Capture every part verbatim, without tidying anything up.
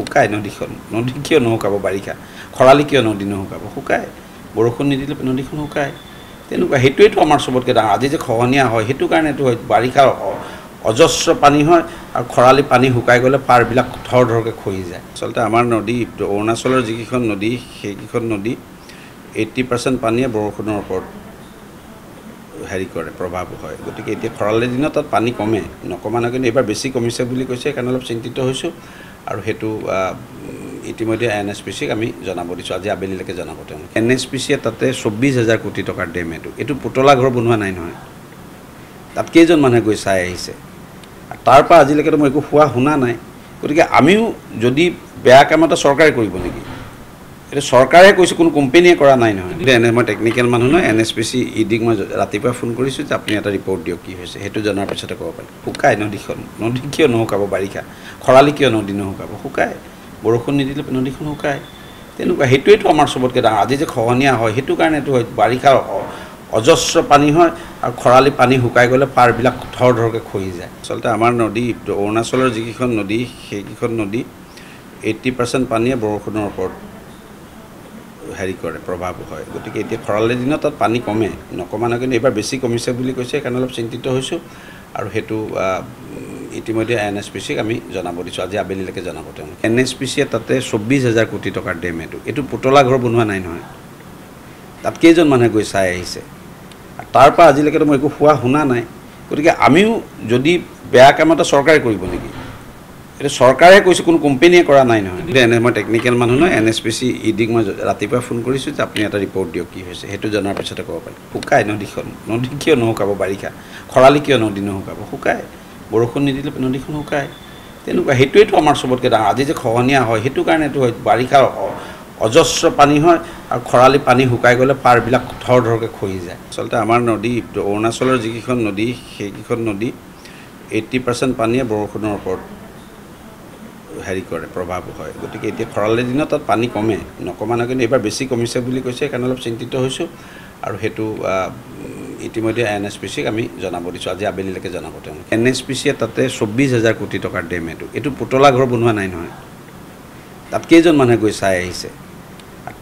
শুকায় নদীখন নদী কিয় নহকাব বাৰিষা খৰালি কিয় নদী নহকাব শুকায় বৰষুণ নিদিলে নদীখন শুকায় তেনুকা হেতুৱেটো আমাৰ সবতকে আজি যে খহনিয়া হয় হেতু কাৰণেটো হয় বাৰিষা অজস্ৰ পানী হয় আৰু খৰালি পানী শুকাই গলে পাৰ বিলাক ধৰ ধৰকে খহি যায় চলতে আমাৰ নদী অৰুণাচলৰ যিখন নদী সেইখন নদী eighty percent পানীয়ে বৰষুণৰ ওপৰত হেৰি কৰে প্ৰভাৱ হয় গতিকে এতিয়া খৰালি দিনত পানী কমে নকমানো কিন্তু এবাৰ বেছি কমিছে বুলি কৈছে কাৰণ অলপ চিন্তিত হৈছো আৰু হেতু ইতিমধ্যে N H P C আমি জনাব দিছো আজি আবেলিলৈকে জনাব তেওঁ N H P C তাতে চৌব্বিছ হাজাৰ কোটি টকাৰ ডেম এটো এটো পুতলা ঘৰ বনোৱা নাই নহয় তাত কেজন মানুহে গৈ চাই আহিছে তাৰ পৰা আজিলৈকে মই একো হুৱা হুনা নাই গতিকে আমিও যদি বেয়া কামটা চৰকাৰে কৰিব নেকি এটা চৰকাৰে কৈছে কোনো কোম্পানীয়ে কৰা নাই নহয় মই টেকনিক্যাল মানুহ নহয় N H P C ইডিক মই ৰাতিপুৱা ফোন কৰিছো যে আপুনি এটা ৰিপৰ্ট দিও কি হৈছে হেতু জনাৰ পিছতে ক'ব পাৰি শুকায় নদীখন নদী কিয় নহকাব বাৰিষা খৰালি কিয় নদী নহকাব শুকায় বৰষুণ নিদিলে নদীখন শুকায় তেনুকা হেতুৱেটো আমাৰ সবতকে আজি যে খহনিয়া হয় হেতু কাৰণেটো হয় বাৰিষা অজস্ৰ পানী হয় আৰু খৰালি পানী শুকাই গলে পাৰ বিলাক ধৰ ধৰকে খহি যায় চলতে আমাৰ নদী অৰুণাচলৰ যিখন নদী সেইখন নদী eighty percent পানীয়ে বৰষুণৰ ওপৰত হেৰি কৰে প্ৰভাৱ হয় গতিকে এতিয়া খৰালি দিনত পানী কমে নকমানো কিন্তু এবাৰ বেছি কমিছে বুলি কৈছে কাৰণ অলপ চিন্তিত হৈছো আৰু হেতু ইতিমধ্যে N H P C আমি জনাব দিছো আজি আবেলিলৈকে জনাব তেওঁ N H P C তাতে চৌব্বিছ হাজাৰ কোটি টকাৰ ডেম এটো এটো পুতলা ঘৰ বনোৱা নাই নহয় তাত কেজন মানুহে গৈ চাই আহিছে তাৰ পৰা আজিলৈকে মই একো হুৱা হুনা নাই গতিকে আমিও যদি বেয়া কামটা চৰকাৰে কৰিব নেকি এটা চৰকাৰে কৈছে কোনো কোম্পানীয়ে কৰা নাই নহয় মই টেকনিক্যাল মানুহ নহয় N H P C ইডিক মই ৰাতিপুৱা ফোন কৰিছো যে আপুনি এটা ৰিপৰ্ট দিও কি হৈছে হেতু জনাৰ পিছতে ক'ব পাৰি শুকায় নদীখন নদী কিয় নহকাব বাৰিষা খৰালি কিয় নদী নহকাব শুকায় বৰষুণ নিদিলে নদীখন শুকায় তেনুকা হেতুৱেটো আমাৰ সবতকে আজি যে খহনিয়া হয় হেতু কাৰণেটো হয় বাৰিষা অজস্ৰ পানী হয় আৰু খৰালি পানী শুকাই গলে পাৰ বিলাক ধৰ ধৰকে খহি যায় চলতে আমাৰ নদী অৰুণাচলৰ যিখন নদী সেইখন নদী eighty percent পানীয়ে বৰষুণৰ ওপৰত হেৰি কৰে প্ৰভাৱ হয় গতিকে এতিয়া খৰালি দিনত পানী কমে নকমানো কিন্তু এবাৰ বেছি কমিছে বুলি কৈছে কাৰণ অলপ চিন্তিত হৈছো আৰু হেতু ইতিমধ্যে N H P C আমি জনাব দিছো আজি আবেলিলৈকে জনাব তেওঁ N H P C তাতে চৌব্বিছ হাজাৰ কোটি টকাৰ ডেম এটো এটো পুতলা ঘৰ বনোৱা নাই নহয় তাত কেজন মানুহে গৈ চাই আহিছে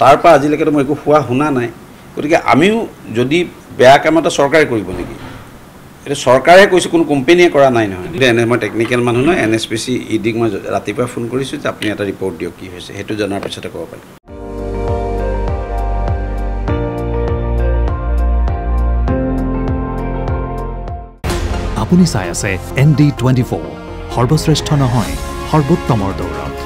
তাৰ পৰা আজিলৈকে মই একো হুৱা হুনা নাই গতিকে আমিও যদি বেয়া কামটা চৰকাৰে কৰিব নেকি এটা চৰকাৰে কৈছে কোনো কোম্পানীয়ে কৰা নাই নহয় মই টেকনিক্যাল মানুহ নহয় N H P C ইডিক মই ৰাতিপুৱা ফোন কৰিছো যে আপুনি এটা ৰিপৰ্ট দিও কি হৈছে হেতু জনাৰ পিছতে ক'ব পাৰি আপুনি চাই আছে N D twenty-four সৰ্বশ্ৰেষ্ঠ নহয় সৰ্বোত্তমৰ দৌৰ।